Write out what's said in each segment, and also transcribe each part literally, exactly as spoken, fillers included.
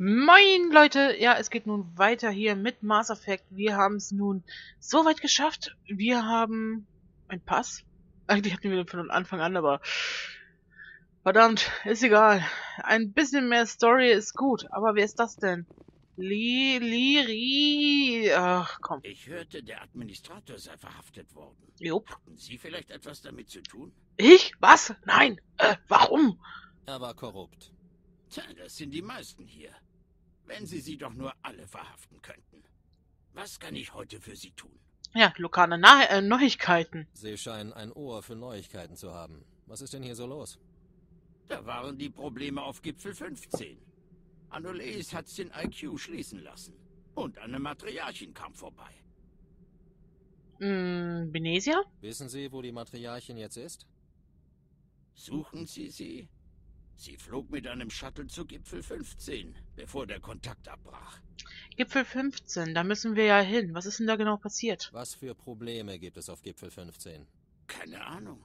Moin Leute, ja, es geht nun weiter hier mit Mass Effect. Wir haben es nun so weit geschafft. Wir haben einen Pass. Eigentlich hatten wir den von Anfang an, aber verdammt, ist egal. Ein bisschen mehr Story ist gut, aber wer ist das denn? Li, li, ri. Ach, komm. Ich hörte, der Administrator sei verhaftet worden. Jupp. Hatten Sie vielleicht etwas damit zu tun? Ich? Was? Nein. Äh, warum? Er war korrupt. Tja, das sind die meisten hier. Wenn Sie sie doch nur alle verhaften könnten. Was kann ich heute für Sie tun? Ja, lokale Na äh, Neuigkeiten. Sie scheinen ein Ohr für Neuigkeiten zu haben. Was ist denn hier so los? Da waren die Probleme auf Gipfel fünfzehn. Anoles hat's den I Q schließen lassen. Und eine Matriarchin kam vorbei. Hm, Benezia? Wissen Sie, wo die Matriarchin jetzt ist? Suchen Sie sie? Sie flog mit einem Shuttle zu Gipfel fünfzehn, bevor der Kontakt abbrach. Gipfel fünfzehn, da müssen wir ja hin. Was ist denn da genau passiert? Was für Probleme gibt es auf Gipfel fünfzehn? Keine Ahnung.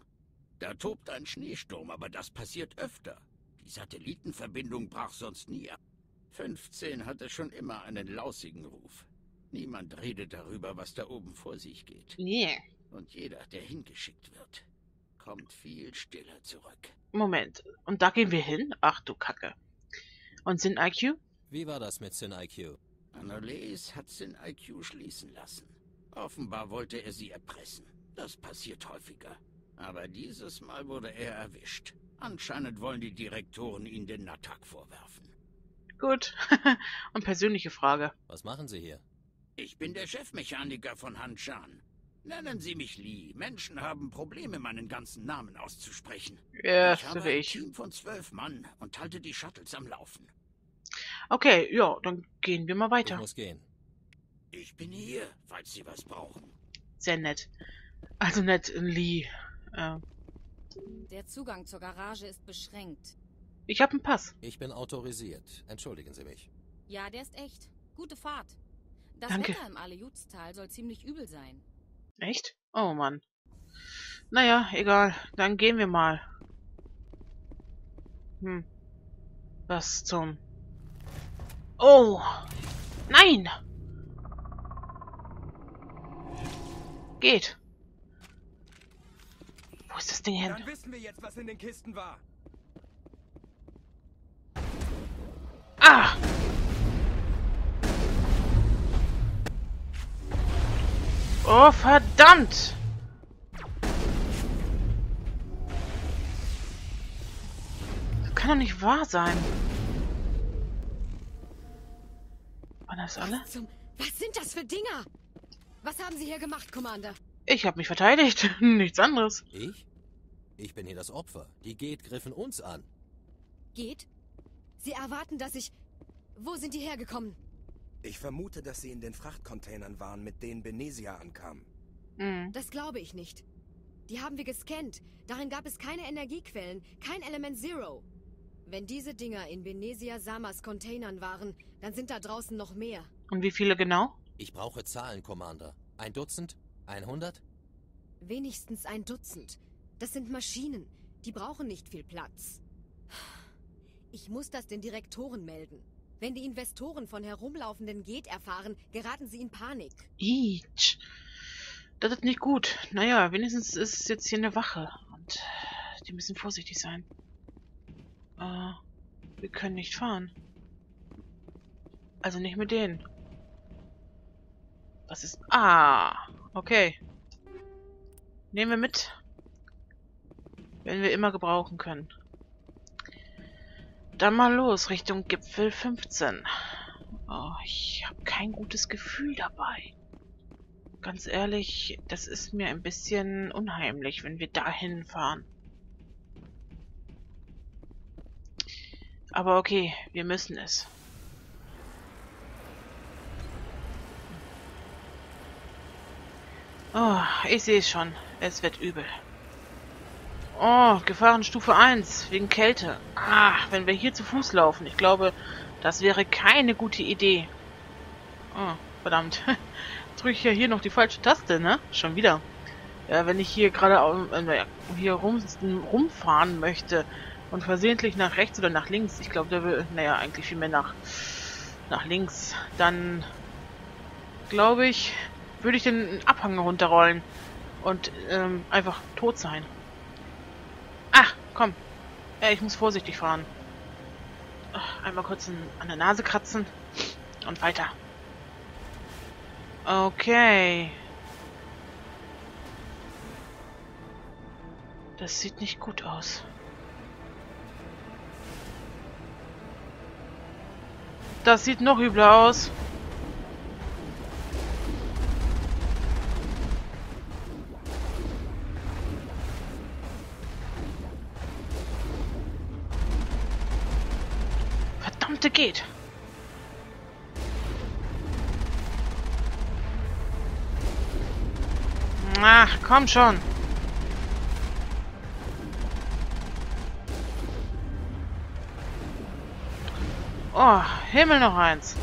Da tobt ein Schneesturm, aber das passiert öfter. Die Satellitenverbindung brach sonst nie ab. fünfzehn hatte schon immer einen lausigen Ruf. Niemand redet darüber, was da oben vor sich geht. Nee. Und jeder, der hingeschickt wird, kommt viel stiller zurück. Moment, und da gehen wir hin? Ach du Kacke. Und Sin I Q? Wie war das mit Sin I Q? Anoles hat Sin I Q schließen lassen. Offenbar wollte er sie erpressen. Das passiert häufiger. Aber dieses Mal wurde er erwischt. Anscheinend wollen die Direktoren ihn den Natak vorwerfen. Gut. Und persönliche Frage. Was machen Sie hier? Ich bin der Chefmechaniker von Hanshan. Nennen Sie mich Lee. Menschen haben Probleme, meinen ganzen Namen auszusprechen. Ja, ich habe ein Team von zwölf Mann und halte die Shuttles am Laufen. Okay, ja, dann gehen wir mal weiter. Ich muss gehen. Ich bin hier, falls Sie was brauchen. Sehr nett. Also nett, Lee. Äh. Der Zugang zur Garage ist beschränkt. Ich habe einen Pass. Ich bin autorisiert. Entschuldigen Sie mich. Ja, der ist echt. Gute Fahrt. Das Danke. Wetter im Alejutstal soll ziemlich übel sein. Echt? Oh Mann. Naja, egal. Dann gehen wir mal. Hm. Was zum... Oh! Nein! Geht. Wo ist das Ding hin? Dann wissen wir jetzt, was in den Kisten war. Ah! Oh, verdammt! Das kann doch nicht wahr sein. Waren das alle? Was, zum, was sind das für Dinger? Was haben Sie hier gemacht, Commander? Ich habe mich verteidigt. Nichts anderes. Ich? Ich bin hier das Opfer. Die Geth griffen uns an. Geth? Sie erwarten, dass ich... Wo sind die hergekommen? Ich vermute, dass sie in den Frachtcontainern waren, mit denen Benezia ankam. Mhm. Das glaube ich nicht. Die haben wir gescannt. Darin gab es keine Energiequellen, kein Element Zero. Wenn diese Dinger in Benezia Samas Containern waren, dann sind da draußen noch mehr. Und wie viele genau? Ich brauche Zahlen, Commander. Ein Dutzend? Einhundert? Wenigstens ein Dutzend. Das sind Maschinen. Die brauchen nicht viel Platz. Ich muss das den Direktoren melden. Wenn die Investoren von herumlaufenden Geth erfahren, geraten sie in Panik. Eech. Das ist nicht gut. Naja, wenigstens ist es jetzt hier eine Wache. Und die müssen vorsichtig sein. Äh, wir können nicht fahren. Also nicht mit denen. Was ist... Ah, okay. Nehmen wir mit. Wenn wir immer gebrauchen können. Dann mal los, Richtung Gipfel fünfzehn. Oh, ich habe kein gutes Gefühl dabei. Ganz ehrlich, das ist mir ein bisschen unheimlich, wenn wir dahin fahren. Aber okay, wir müssen es. Oh, ich sehe es schon. Es wird übel. Oh, Gefahrenstufe eins, wegen Kälte. Ah, wenn wir hier zu Fuß laufen. Ich glaube, das wäre keine gute Idee. Oh, verdammt. Drücke ich ja hier noch die falsche Taste, ne? Schon wieder. Ja, wenn ich hier gerade äh, hier rum, rumfahren möchte und versehentlich nach rechts oder nach links. Ich glaube, da will, naja, eigentlich vielmehr nach nach links, dann glaube ich, würde ich den Abhang runterrollen und ähm, einfach tot sein. Ach, komm. Ja, ich muss vorsichtig fahren. Einmal kurz an der Nase kratzen und weiter. Okay. Das sieht nicht gut aus. Das sieht noch übler aus. Verdammte geht. Ach, komm schon. Oh, Himmel noch eins.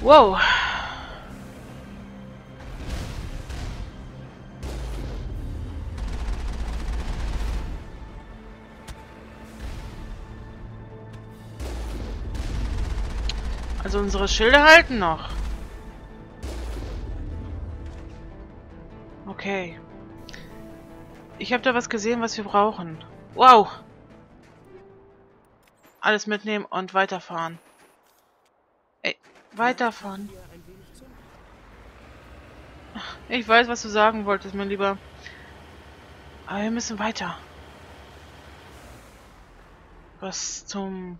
Wow. Also unsere Schilder halten noch. Okay. Ich habe da was gesehen, was wir brauchen. Wow! Alles mitnehmen und weiterfahren. Ey, weiterfahren. Ich weiß, was du sagen wolltest, mein Lieber. Aber wir müssen weiter. Was zum...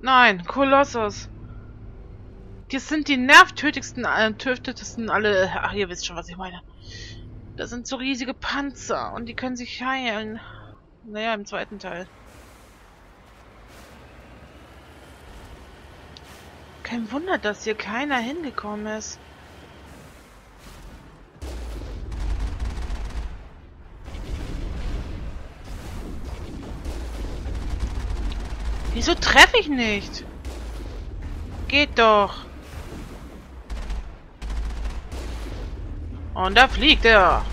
Nein, Kolossus! Das sind die nervtötigsten, äh, töftetesten alle... Ach, ihr wisst schon, was ich meine. Das sind so riesige Panzer und die können sich heilen. Naja, im zweiten Teil. Kein Wunder, dass hier keiner hingekommen ist. Wieso treffe ich nicht? Geht doch. Und da fliegt er.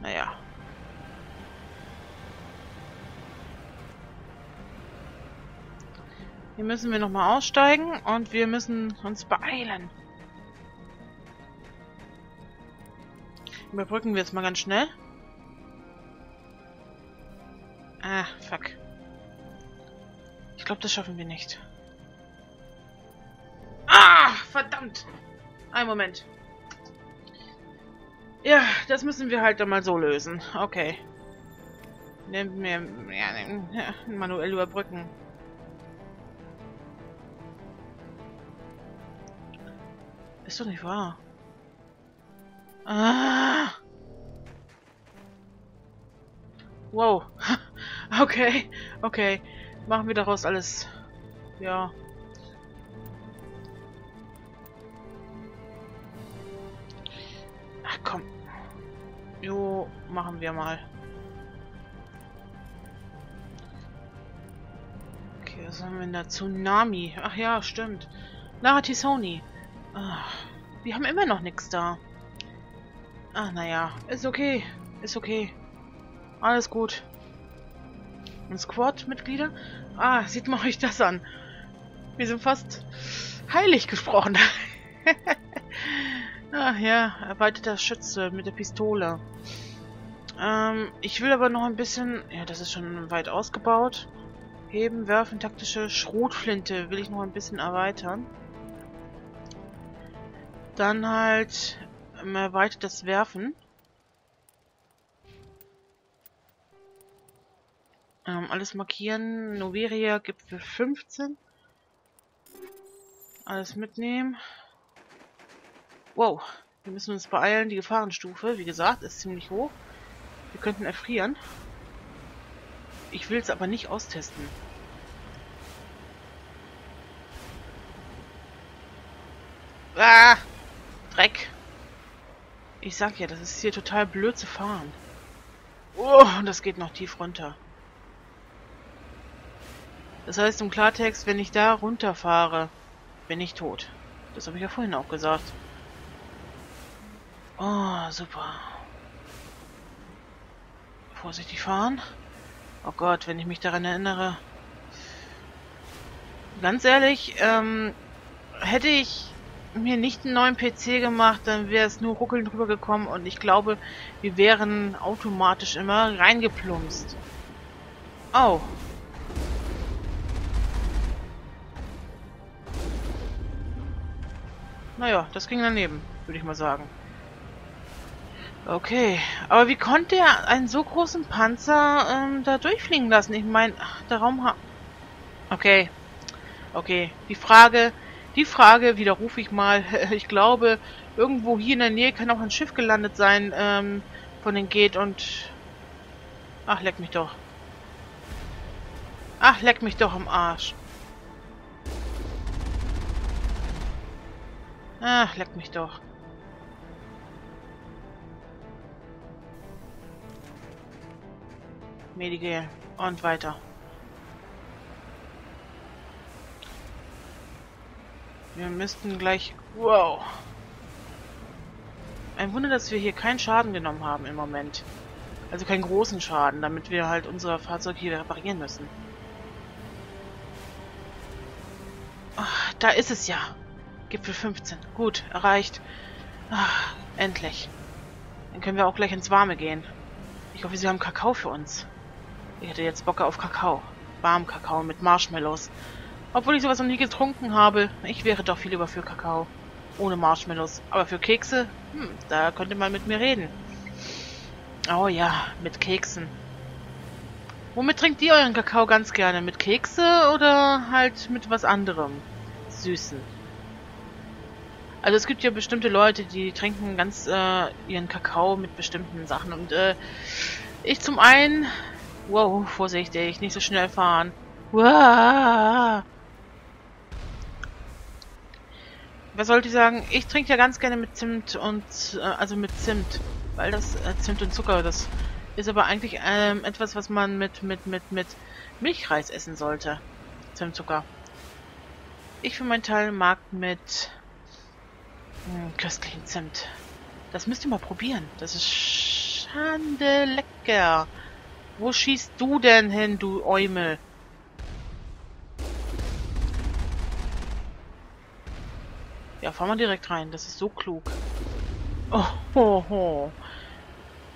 Naja. Hier müssen wir nochmal aussteigen und wir müssen uns beeilen. Überbrücken wir jetzt mal ganz schnell. Ah, fuck. Ich glaube, das schaffen wir nicht. Ah, verdammt. Ein Moment. Ja, das müssen wir halt dann mal so lösen. Okay. Nehmen wir ja, manuell überbrücken. Ist doch nicht wahr. Ah. Wow. Okay, okay. Machen wir daraus alles. Ja. Ach komm. Jo, machen wir mal. Okay, was haben wir denn da? Tsunami. Ach ja, stimmt. Lara Tisoni. Wir haben immer noch nichts da. Ach, naja. Ist okay. Ist okay. Alles gut. Und Squad-Mitglieder? Ah, sieht man euch das an. Wir sind fast heilig gesprochen. Ach ja, erweiterter Schütze mit der Pistole. Ähm, ich will aber noch ein bisschen... Ja, das ist schon weit ausgebaut. Heben, werfen, taktische Schrotflinte will ich noch ein bisschen erweitern. Dann halt... erweitert das Werfen. Ähm, alles markieren. Noveria, Gipfel fünfzehn. Alles mitnehmen. Wow. Wir müssen uns beeilen. Die Gefahrenstufe, wie gesagt, ist ziemlich hoch. Wir könnten erfrieren. Ich will es aber nicht austesten. Ah! Dreck! Ich sag ja, das ist hier total blöd zu fahren. Oh, und das geht noch tief runter. Das heißt im Klartext, wenn ich da runterfahre, bin ich tot. Das habe ich ja vorhin auch gesagt. Oh, super. Vorsichtig fahren. Oh Gott, wenn ich mich daran erinnere. Ganz ehrlich, ähm, hätte ich mir nicht einen neuen P C gemacht, dann wäre es nur ruckelnd drüber gekommen und ich glaube, wir wären automatisch immer reingeplumpst. Oh. Naja, das ging daneben, würde ich mal sagen. Okay, aber wie konnte er einen so großen Panzer ähm, da durchfliegen lassen? Ich meine, der Raum hat... Okay, okay, die Frage, die Frage widerrufe ich mal. Ich glaube, irgendwo hier in der Nähe kann auch ein Schiff gelandet sein ähm, von den Geth und... Ach, leck mich doch. Ach, leck mich doch am Arsch. Ach, leck mich doch. Medigel. Und weiter. Wir müssten gleich... Wow. Ein Wunder, dass wir hier keinen Schaden genommen haben im Moment. Also keinen großen Schaden, damit wir halt unser Fahrzeug hier reparieren müssen. Ach, da ist es ja. Gipfel fünfzehn. Gut, erreicht. Ach, endlich. Dann können wir auch gleich ins Warme gehen. Ich hoffe, sie haben Kakao für uns. Ich hätte jetzt Bock auf Kakao. Warm Kakao mit Marshmallows. Obwohl ich sowas noch nie getrunken habe. Ich wäre doch viel lieber für Kakao. Ohne Marshmallows. Aber für Kekse? Hm, da könnte man mit mir reden. Oh ja, mit Keksen. Womit trinkt ihr euren Kakao ganz gerne? Mit Kekse oder halt mit was anderem? Süßen. Also es gibt ja bestimmte Leute, die trinken ganz äh, ihren Kakao mit bestimmten Sachen. Und äh, ich zum einen... Wow, vorsichtig, nicht so schnell fahren. Wow. Was sollte ich sagen? Ich trinke ja ganz gerne mit Zimt und... Äh, also mit Zimt. Weil das... Äh, Zimt und Zucker, das ist aber eigentlich ähm, etwas, was man mit, mit, mit, mit Milchreis essen sollte. Zimt, Zucker. Ich für meinen Teil mag mit... köstlichen Zimt. Das müsst ihr mal probieren. Das ist schande lecker. Wo schießt du denn hin, du Eumel? Ja, fahren wir direkt rein. Das ist so klug. Oh, ho, ho.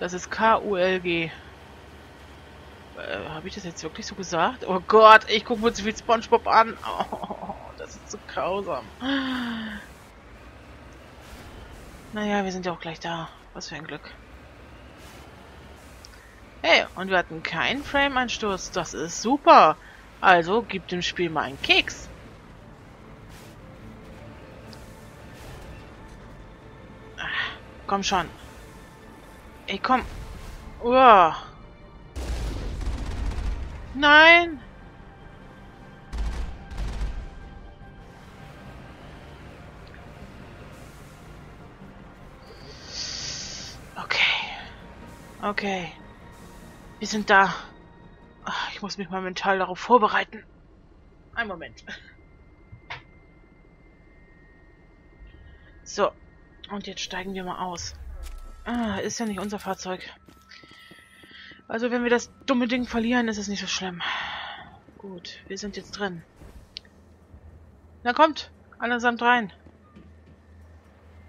Das ist K U L G. Äh, habe ich das jetzt wirklich so gesagt? Oh Gott, ich gucke mir zu viel SpongeBob an. Oh, das ist so grausam. Naja, wir sind ja auch gleich da. Was für ein Glück. Hey, und wir hatten keinen Frame-Einsturz. Das ist super. Also, gib dem Spiel mal einen Keks. Ach, komm schon. Ey, komm. Uah. Nein. Okay. Wir sind da. Ach, ich muss mich mal mental darauf vorbereiten. Ein Moment. So. Und jetzt steigen wir mal aus. Ah, ist ja nicht unser Fahrzeug. Also wenn wir das dumme Ding verlieren, ist es nicht so schlimm. Gut, wir sind jetzt drin. Na kommt, allesamt rein.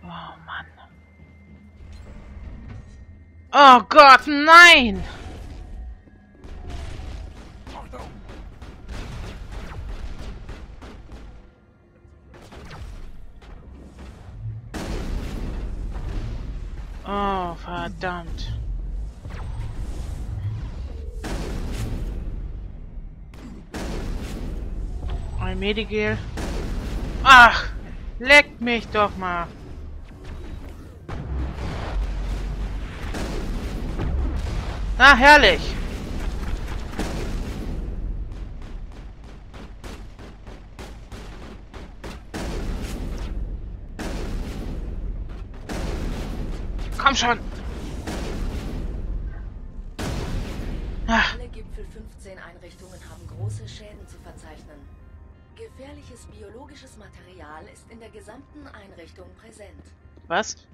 Oh Mann. Oh Gott, nein! Oh, verdammt. Ein Medigel. Ach, leck mich doch mal. Na, herrlich. Komm schon. Alle Gipfel fünfzehn Einrichtungen haben große Schäden zu verzeichnen. Gefährliches biologisches Material ist in der gesamten Einrichtung präsent. Was?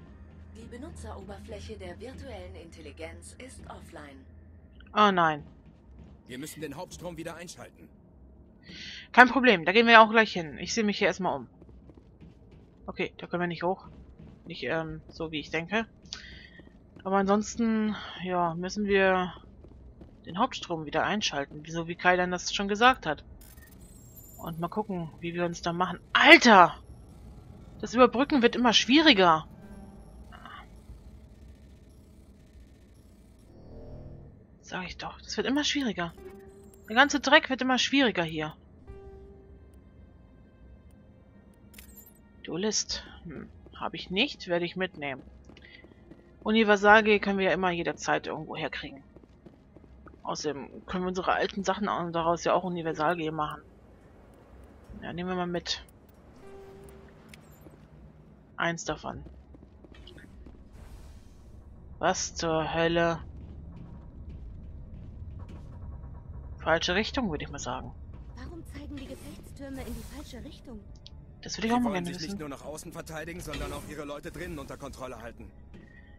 Die Benutzeroberfläche der virtuellen Intelligenz ist offline. Oh nein. Wir müssen den Hauptstrom wieder einschalten. Kein Problem, da gehen wir auch gleich hin. Ich sehe mich hier erstmal um. Okay, da können wir nicht hoch. Nicht ähm, so, wie ich denke. Aber ansonsten, ja, müssen wir den Hauptstrom wieder einschalten. Wieso, wie Kai dann das schon gesagt hat. Und mal gucken, wie wir uns da machen. Alter! Das Überbrücken wird immer schwieriger. Sag ich doch, das wird immer schwieriger. Der ganze Dreck wird immer schwieriger hier. Duellist. Hm, habe ich nicht, werde ich mitnehmen. Universal können wir ja immer jederzeit irgendwo herkriegen. Außerdem können wir unsere alten Sachen daraus ja auch Universal machen. Ja, nehmen wir mal mit. Eins davon. Was zur Hölle? Falsche Richtung, würde ich mal sagen. Warum zeigen die Gefechtstürme in die falsche Richtung? Das würde ich auch mal gerne wissen. Sie wollen sich nicht nur nach außen verteidigen, sondern auch ihre Leute drinnen unter Kontrolle halten.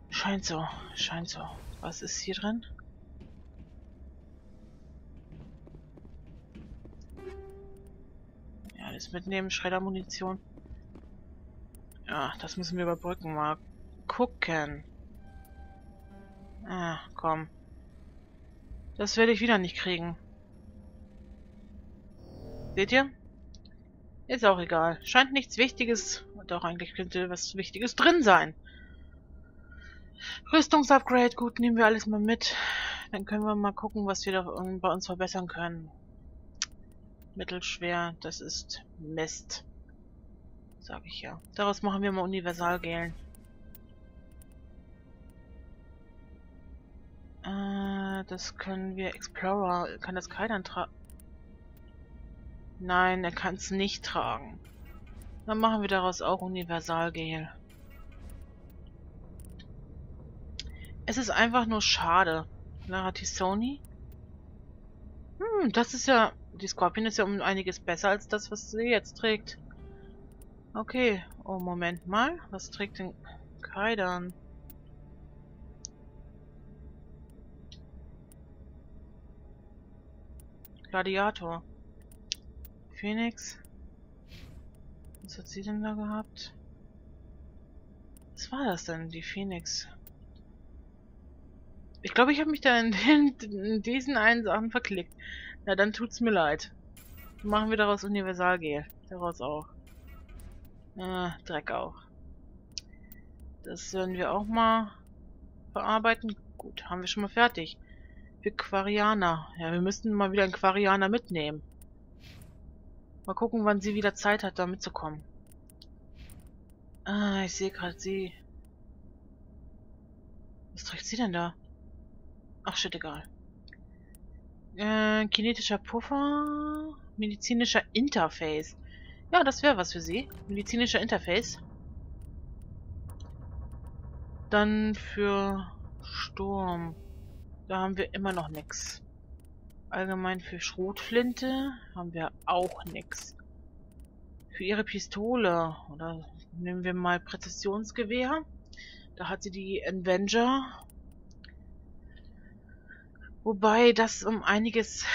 Scheint so, scheint so. Was ist hier drin? Ja, alles mitnehmen, Schreddermunition. Ja, das müssen wir überbrücken. Mal gucken. Ah, komm. Das werde ich wieder nicht kriegen. Seht ihr? Ist auch egal. Scheint nichts Wichtiges. Und auch eigentlich könnte was Wichtiges drin sein. Rüstungsupgrade. Gut, nehmen wir alles mal mit. Dann können wir mal gucken, was wir da bei uns verbessern können. Mittelschwer. Das ist Mist. Sag ich ja. Daraus machen wir mal Universalgelen. Äh, das können wir... Explorer. Kann das Kai dann tragen? Nein, er kann es nicht tragen. Dann machen wir daraus auch Universalgel. Es ist einfach nur schade. Naratisoni? Hm, das ist ja... Die Scorpion ist ja um einiges besser als das, was sie jetzt trägt. Okay. Oh, Moment mal. Was trägt denn Kai dann? Gladiator. Phoenix. Was hat sie denn da gehabt? Was war das denn, die Phoenix? Ich glaube, ich habe mich da in, den, in diesen einen Sachen verklickt. Na, dann tut's mir leid. Dann machen wir daraus Universalgel. Daraus auch. Äh, Dreck auch. Das werden wir auch mal bearbeiten. Gut, haben wir schon mal fertig. Für Quarianer. Ja, wir müssten mal wieder einen Quarianer mitnehmen. Mal gucken, wann sie wieder Zeit hat, da mitzukommen. Ah, ich sehe gerade sie. Was trägt sie denn da? Ach, shit, egal. Äh, kinetischer Puffer. Medizinischer Interface. Ja, das wäre was für sie. Medizinischer Interface. Dann für Sturm. Da haben wir immer noch nichts. Allgemein für Schrotflinte haben wir auch nichts. Für ihre Pistole, oder nehmen wir mal Präzisionsgewehr. Da hat sie die Avenger. Wobei das um einiges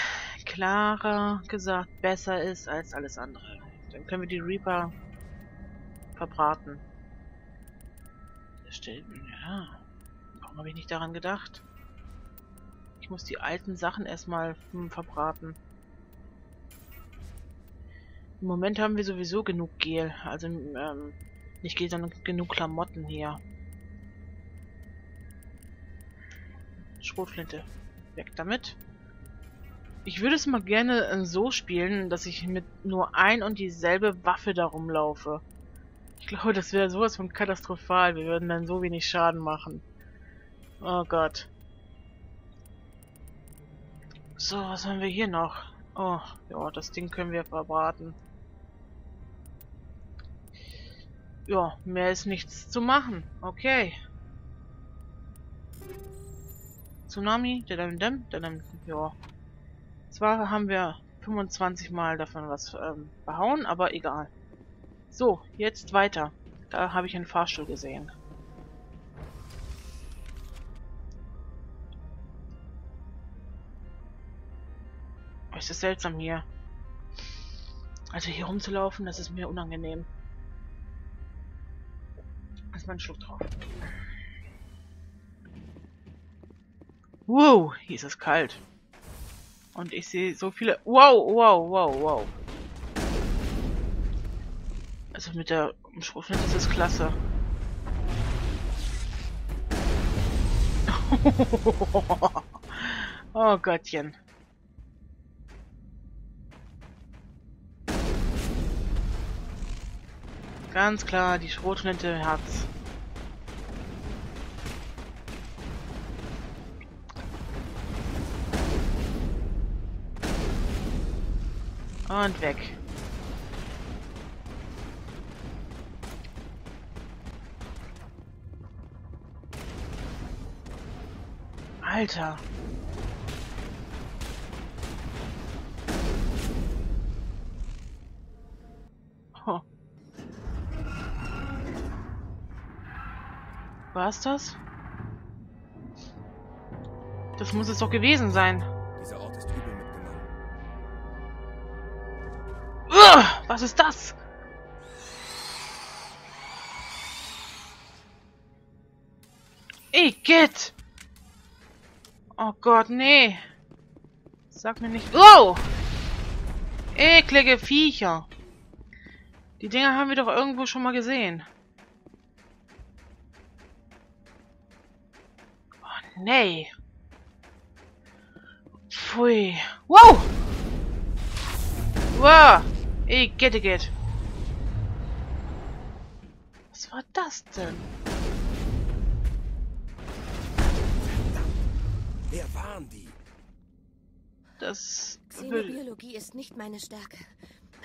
klarer gesagt besser ist als alles andere. Dann können wir die Reaper verbraten. Das steht, ja. Warum habe ich nicht daran gedacht? Ich muss die alten Sachen erstmal hm, verbraten. Im Moment haben wir sowieso genug Gel. Also, ähm, nicht Gel, sondern genug Klamotten hier. Schrotflinte. Weg damit. Ich würde es mal gerne äh, so spielen, dass ich mit nur ein und dieselbe Waffe da rumlaufe. Ich glaube, das wäre sowas von katastrophal. Wir würden dann so wenig Schaden machen. Oh Gott. So, was haben wir hier noch? Oh, ja, das Ding können wir verbraten. Ja, mehr ist nichts zu machen. Okay. Jetzt Tsunami, dadam, dadam, dadam, ja. Zwar haben wir fünfundzwanzig Mal davon was ähm, behauen, aber egal. So, jetzt weiter. Da habe ich einen Fahrstuhl gesehen. Oh, es ist seltsam hier. Also hier rumzulaufen, das ist mir unangenehm. Erstmal einen Schluck drauf. Wow, hier ist es kalt. Und ich sehe so viele... Wow, wow, wow, wow. Also mit der Umschriftung ist es klasse. Oh Gottchen. Ganz klar, die Schrotflinte im Herz. Und weg. Alter. Oh. War's das? Das muss es doch gewesen sein. Dieser Ort ist übel mitgenommen. Was ist das? Ey, Geth! Oh Gott, nee. Sag mir nicht... Oh! Eklige Viecher. Die Dinger haben wir doch irgendwo schon mal gesehen. Oh, nee. Pfui. Wow! Wow! Ey, get it, get. Was war das denn? Wer waren die? Das... Xenobiologie ist nicht meine Stärke.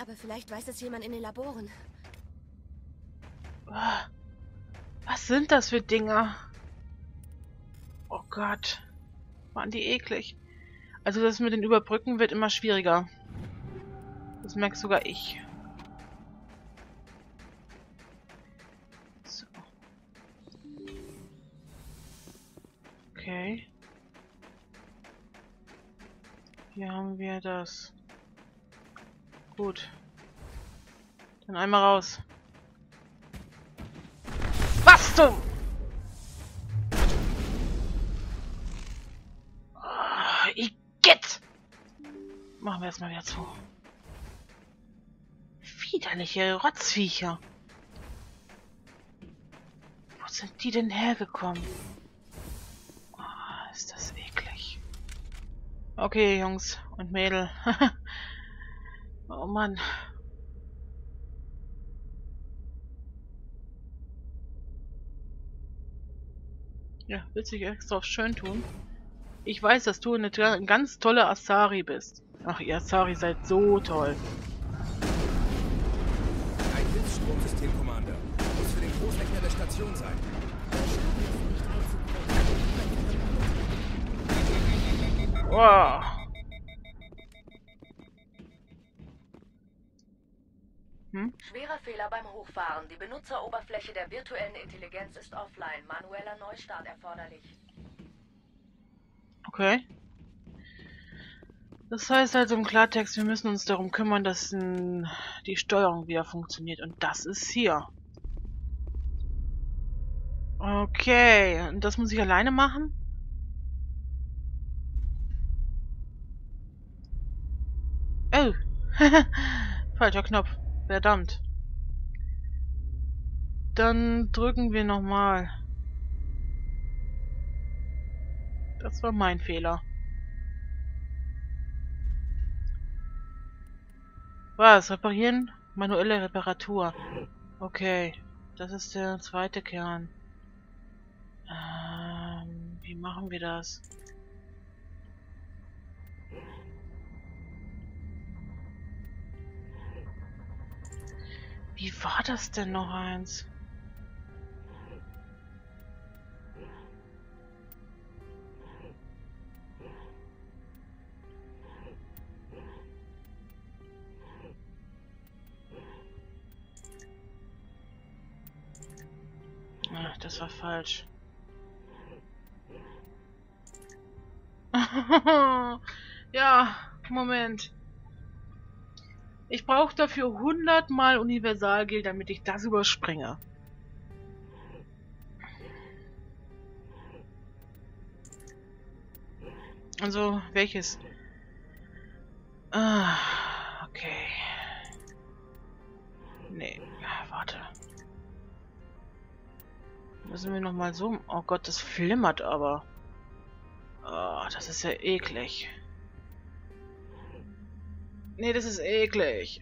Aber vielleicht weiß es jemand in den Laboren. Was sind das für Dinger? Oh Gott. Waren die eklig. Also das mit den Überbrücken wird immer schwieriger. Das merkt sogar ich. So. Okay. Hier haben wir das. Gut. Dann einmal raus. Was du? Oh, Igitt! Machen wir erstmal wieder zu. Widerliche Rotzviecher. Wo sind die denn hergekommen? Oh, ist das eklig. Okay, Jungs und Mädel. Oh Mann. Ja, willst du dich extra auf schön tun? Ich weiß, dass du eine ganz tolle Asari bist. Ach, ihr Asari seid so toll. Stromsystem, Commander. Muss für den Großrechner der Station sein. Wow. Hm? Schwerer Fehler beim Hochfahren. Die Benutzeroberfläche der virtuellen Intelligenz ist offline. Manueller Neustart erforderlich. Okay. Das heißt also im Klartext, wir müssen uns darum kümmern, dass n, die Steuerung wieder funktioniert. Und das ist hier. Okay, und das muss ich alleine machen? Oh, falscher Knopf. Verdammt. Dann drücken wir nochmal. Das war mein Fehler. Was? Reparieren? Manuelle Reparatur. Okay. Das ist der zweite Kern. Ähm, wie machen wir das? Wie war das denn noch eins? das war falsch. Ja, Moment. Ich brauche dafür hundert Mal Universalgel, damit ich das überspringe. Also, welches? Ah, okay. Nee, warte. Müssen wir nochmal so... Oh Gott, das flimmert aber. Oh, das ist ja eklig. Nee, das ist eklig.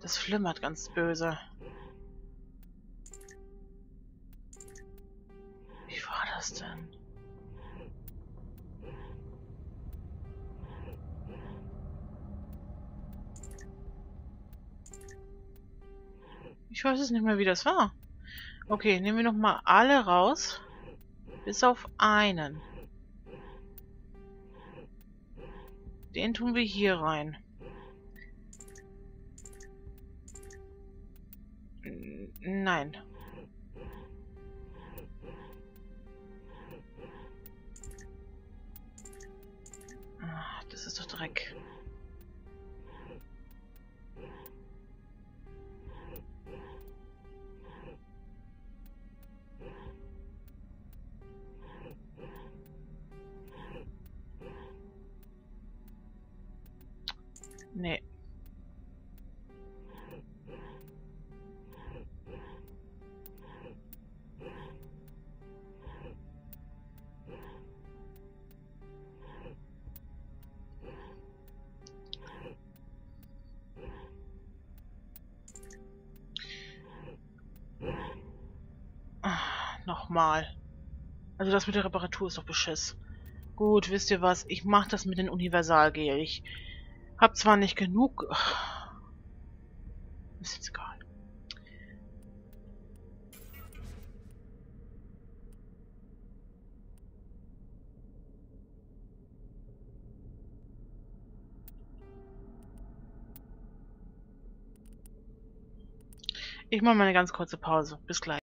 Das flimmert ganz böse. Wie war das denn? Ich weiß es nicht mehr, wie das war. Okay, nehmen wir nochmal alle raus. Bis auf einen. Den tun wir hier rein. Nein. Ach, das ist doch Dreck. Nee. Ach, nochmal. Also das mit der Reparatur ist doch beschiss. Gut, wisst ihr was? Ich mach das mit den Universalgel. Ich hab zwar nicht genug. Ist jetzt egal. Ich mache mal eine ganz kurze Pause. Bis gleich.